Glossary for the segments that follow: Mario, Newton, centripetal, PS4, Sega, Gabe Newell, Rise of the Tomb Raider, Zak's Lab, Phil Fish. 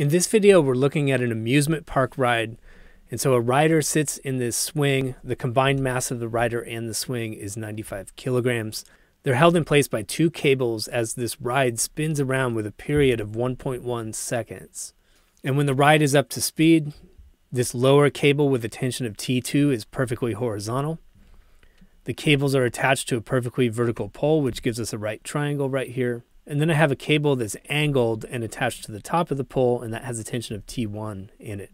In this video, we're looking at an amusement park ride. And so a rider sits in this swing. The combined mass of the rider and the swing is 95 kilograms. They're held in place by two cables as this ride spins around with a period of 1.1 seconds. And when the ride is up to speed, this lower cable with a tension of T2 is perfectly horizontal. The cables are attached to a perfectly vertical pole, which gives us a right triangle right here. And then I have a cable that's angled and attached to the top of the pole, and that has a tension of T1 in it.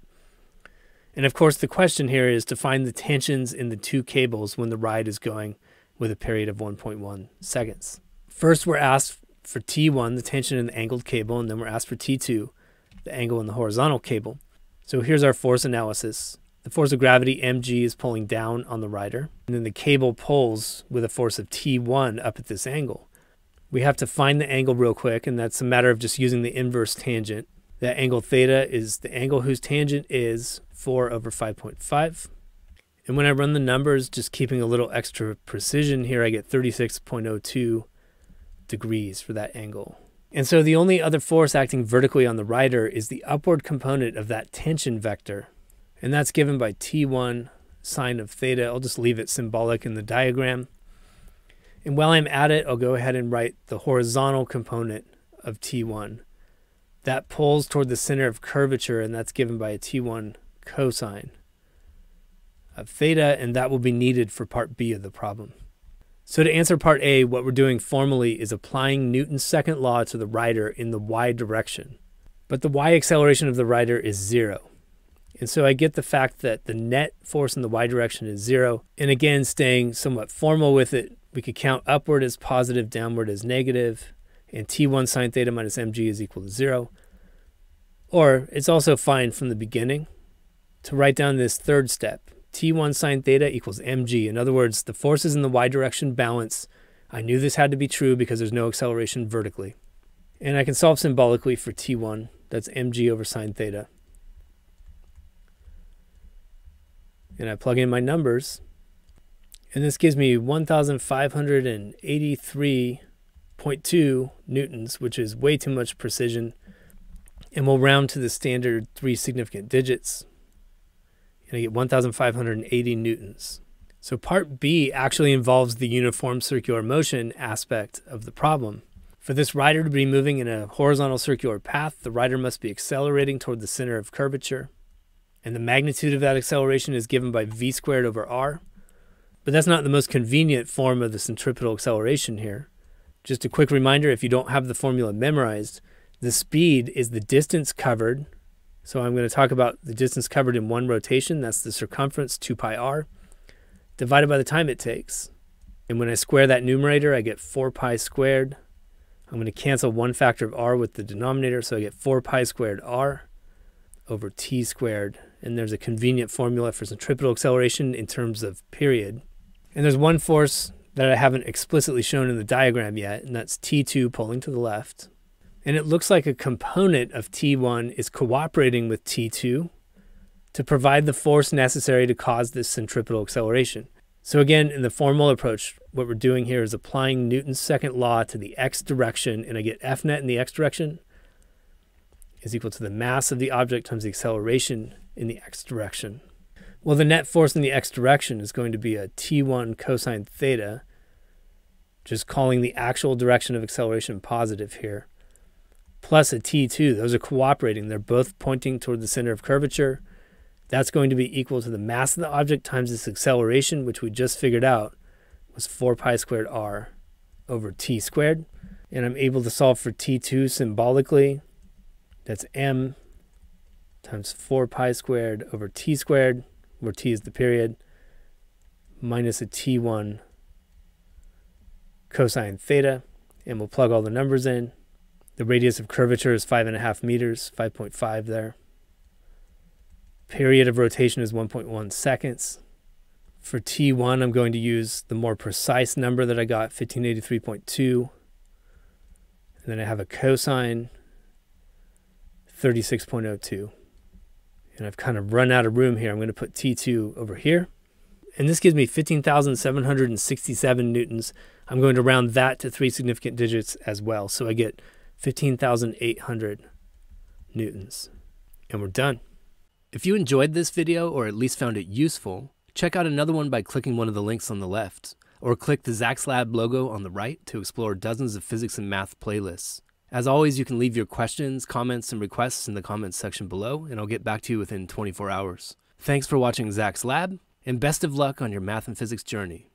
And of course, the question here is to find the tensions in the two cables when the ride is going with a period of 1.1 seconds. First, we're asked for T1, the tension in the angled cable, and then we're asked for T2, the angle in the horizontal cable. So here's our force analysis. The force of gravity, mg, is pulling down on the rider, and then the cable pulls with a force of T1 up at this angle. We have to find the angle real quick, and that's a matter of just using the inverse tangent. That angle theta is the angle whose tangent is 4 over 5.5. And when I run the numbers, just keeping a little extra precision here, I get 36.02 degrees for that angle. And so the only other force acting vertically on the rider is the upward component of that tension vector. And that's given by T1 sine of theta. I'll just leave it symbolic in the diagram. And while I'm at it, I'll go ahead and write the horizontal component of T1. That pulls toward the center of curvature, and that's given by a T1 cosine of theta, and that will be needed for part B of the problem. So to answer part A, what we're doing formally is applying Newton's second law to the rider in the y direction. But the y acceleration of the rider is 0. And so I get the fact that the net force in the y direction is 0. And again, staying somewhat formal with it, we could count upward as positive, downward as negative, and T1 sine theta minus mg is equal to 0. Or it's also fine from the beginning to write down this third step. T1 sine theta equals mg. In other words, the forces in the y direction balance. I knew this had to be true because there's no acceleration vertically. And I can solve symbolically for T1. That's mg over sine theta. And I plug in my numbers. And this gives me 1,583.2 newtons, which is way too much precision. And we'll round to the standard three significant digits. And I get 1,580 newtons. So part B actually involves the uniform circular motion aspect of the problem. For this rider to be moving in a horizontal circular path, the rider must be accelerating toward the center of curvature. And the magnitude of that acceleration is given by v squared over r. But that's not the most convenient form of the centripetal acceleration here. Just a quick reminder, if you don't have the formula memorized, the speed is the distance covered. So I'm going to talk about the distance covered in one rotation. That's the circumference, 2 pi r, divided by the time it takes. And when I square that numerator, I get 4 pi squared. I'm going to cancel one factor of r with the denominator, so I get 4 pi squared r over t squared. And there's a convenient formula for centripetal acceleration in terms of period. And there's one force that I haven't explicitly shown in the diagram yet, and that's T2 pulling to the left. And it looks like a component of T1 is cooperating with T2 to provide the force necessary to cause this centripetal acceleration. So again, in the formal approach, what we're doing here is applying Newton's second law to the x direction, and I get F net in the x direction is equal to the mass of the object times the acceleration in the x direction. Well, the net force in the x direction is going to be a T1 cosine theta, just calling the actual direction of acceleration positive here, plus a T2. Those are cooperating. They're both pointing toward the center of curvature. That's going to be equal to the mass of the object times this acceleration, which we just figured out was 4 pi squared r over t squared. And I'm able to solve for T2 symbolically. That's m times 4 pi squared over t squared, where t is the period, minus a T1 cosine theta. And we'll plug all the numbers in. The radius of curvature is 5.5 meters, 5.5 there. Period of rotation is 1.1 seconds. For T1, I'm going to use the more precise number that I got, 1583.2. And then I have a cosine, 36.02. And I've kind of run out of room here. I'm going to put T2 over here. And this gives me 15,767 newtons. I'm going to round that to three significant digits as well. So I get 15,800 newtons. And we're done. If you enjoyed this video, or at least found it useful, check out another one by clicking one of the links on the left, or click the Zak's Lab logo on the right to explore dozens of physics and math playlists. As always, you can leave your questions, comments, and requests in the comments section below, and I'll get back to you within 24 hours. Thanks for watching Zak's Lab, and best of luck on your math and physics journey.